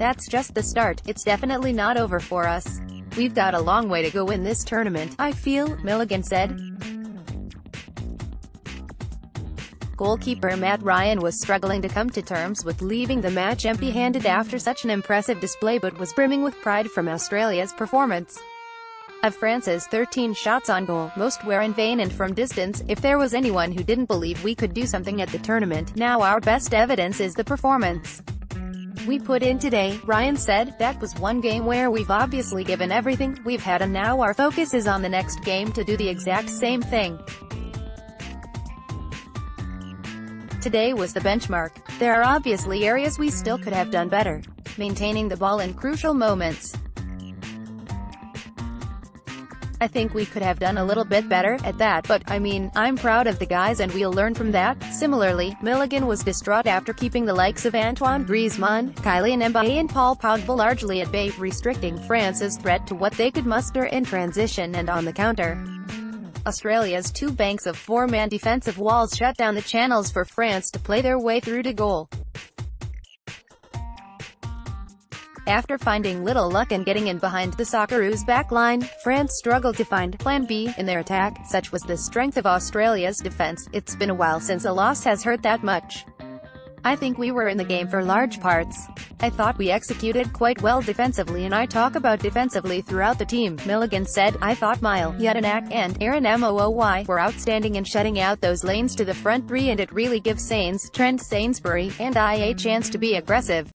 That's just the start, it's definitely not over for us. We've got a long way to go in this tournament, I feel," Milligan said. Goalkeeper Matt Ryan was struggling to come to terms with leaving the match empty-handed after such an impressive display, but was brimming with pride from Australia's performance. Of France's 13 shots on goal, most were in vain and from distance. "If there was anyone who didn't believe we could do something at the tournament, now our best evidence is the performance we put in today," Ryan said. "That was one game where we've obviously given everything we've had, and now our focus is on the next game to do the exact same thing. Today was the benchmark. There are obviously areas we still could have done better, maintaining the ball in crucial moments. I think we could have done a little bit better at that, but, I mean, I'm proud of the guys and we'll learn from that." Similarly, Milligan was distraught after keeping the likes of Antoine Griezmann, Kylian Mbappe and Paul Pogba largely at bay, restricting France's threat to what they could muster in transition and on the counter. Australia's two banks of four-man defensive walls shut down the channels for France to play their way through to goal. After finding little luck and getting in behind the Socceroos' backline, France struggled to find Plan B in their attack. Such was the strength of Australia's defence. "It's been a while since a loss has hurt that much. I think we were in the game for large parts. I thought we executed quite well defensively, and I talk about defensively throughout the team," Milligan said. "I thought Mile Yedinak and Aaron Mooy were outstanding in shutting out those lanes to the front three, and it really gives Trent Sainsbury and I a chance to be aggressive."